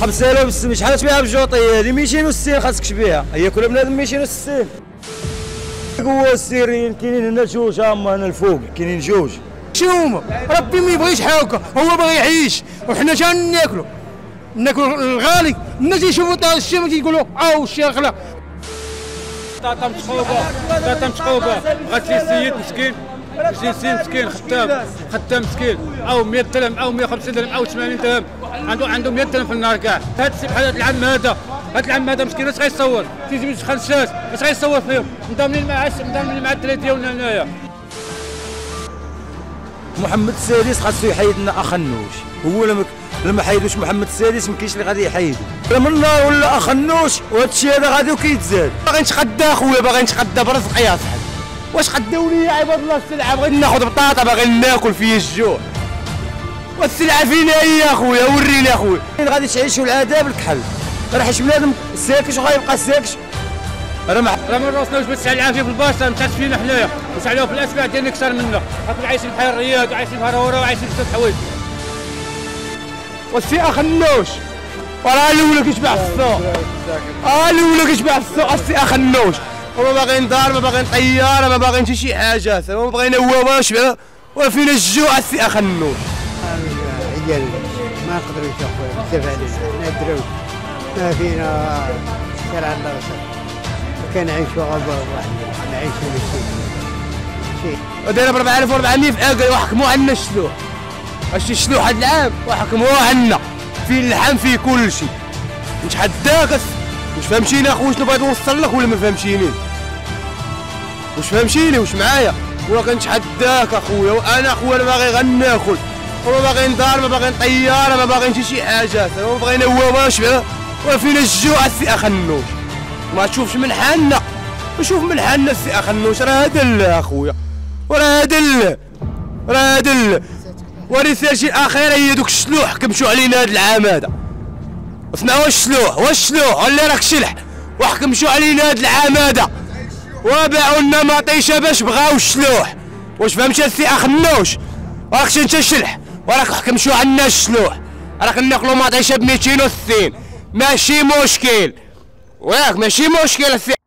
5000 شحال تبيعها بالجوطيه هذه؟ 260 خاصك تبيعها، هي كل بنادم 260. هو السيريين كاينين هنا جوج، ها هما هنا الفوق كاينين جوج. شنو هما؟ ربي ما يبغيش هاكا، هو باغي يعيش وحنا جايين ناكلو، ناكلو الغالي. الناس يشوفوا طار الشام تيقولوا او الشيخ لا طاطا مشقوبه، طاطا مشقوبه. غتلي السيد مسكين جنسي مسكين، خدام مسكين، او 100 درهم او 150 درهم او 80 درهم، عنده 100 درهم في النهار كاع. هاد السي بحال هاد العام هذا، هاد العام هذا مسكين اش غيصور؟ تيجي من الخنشاش اش غيصور فيهم؟ مضامنين مع الدراري ديالنا هنايا. محمد السادس خاصو يحيد لنا اخ النوش، هو لما حيدوش محمد السادس ما كاينش اللي غادي يحيدو، منا ولا اخ النوش وهادشي هذا غادي وكيتزاد. باغي نتغدى اخويا، باغي نتغدى برزقي يا صاحبي. واش غداو ليا عباد الله السلعه؟ بغيت ناخذ بطاطا، باغي ناكل فيا الجوع، والسلعه فينا هي يا خويا. وريني اخويا غادي تعيشوا العذاب الكحل، راه شي بنادم ساكش وغيبقى ساكش. راه ما راسناوش بالتسع العافيه في البشر، مشات فينا حنايا وسعلوها في الاتباع ديالنا اكثر منا. راكم عايشين بحال الرياض وعايشين بحال هورا وعايشين بزاف الحوايج. والسي اخ النوش راه الاولى كيتباع في السوق، الاولى كيتباع في السوق السي اخ النوش. وما باغيين دار، ما باغيين طياره، ما باغيين حتى شي حاجه، ما باغيين هو ما شبعنا وفينا الجوع السي اخ النوش. عيال ما نقدروش اخويا، بزاف علينا حنا الدراري، ما فينا غير على الله كنعيشوا غابه واحده، كنعيشوا شي ودايره ب 4400 في اكل وحكموا عنا الشلوح. هادشي الشلوح هاد العام وحكموه عنا، فين اللحم فيه كلشي. نتحداك واش فهمتيني اخويا؟ شنو بغيت نوصل لك ولا ما فهمتينيش؟ واش فهمتيني؟ واش معايا؟ ولا كنتحداك اخويا. وانا اخويا انا باغي غير ناكل، وما باغي ندار، ما باغي طياره، ما باغي حتى شي حاجه، ما بغينا هو ما شبعنا وفينا الجوع السي اخ النوش. ما تشوفش من حالنا، شوف من حالنا السي اخ النوش. راه دل اخويا، وراه دل، راه دل. ورسالتي الاخيره هي دوك الشلوح كمشوا علينا هاد العام هذا. اثنا الشلوح، والشلوح اللي راك شلح وحكمشوا علينا هاد العام هذا، وباعوا لنا مطيشه باش بغاو الشلوح. واش فهمتي السي اخ النوش؟ راك انت الشلح وراك حكمشوا عنا الشلوح، راك ناكلوا مطيشه ب 260 ماشي مشكل، وراك ماشي مشكل السي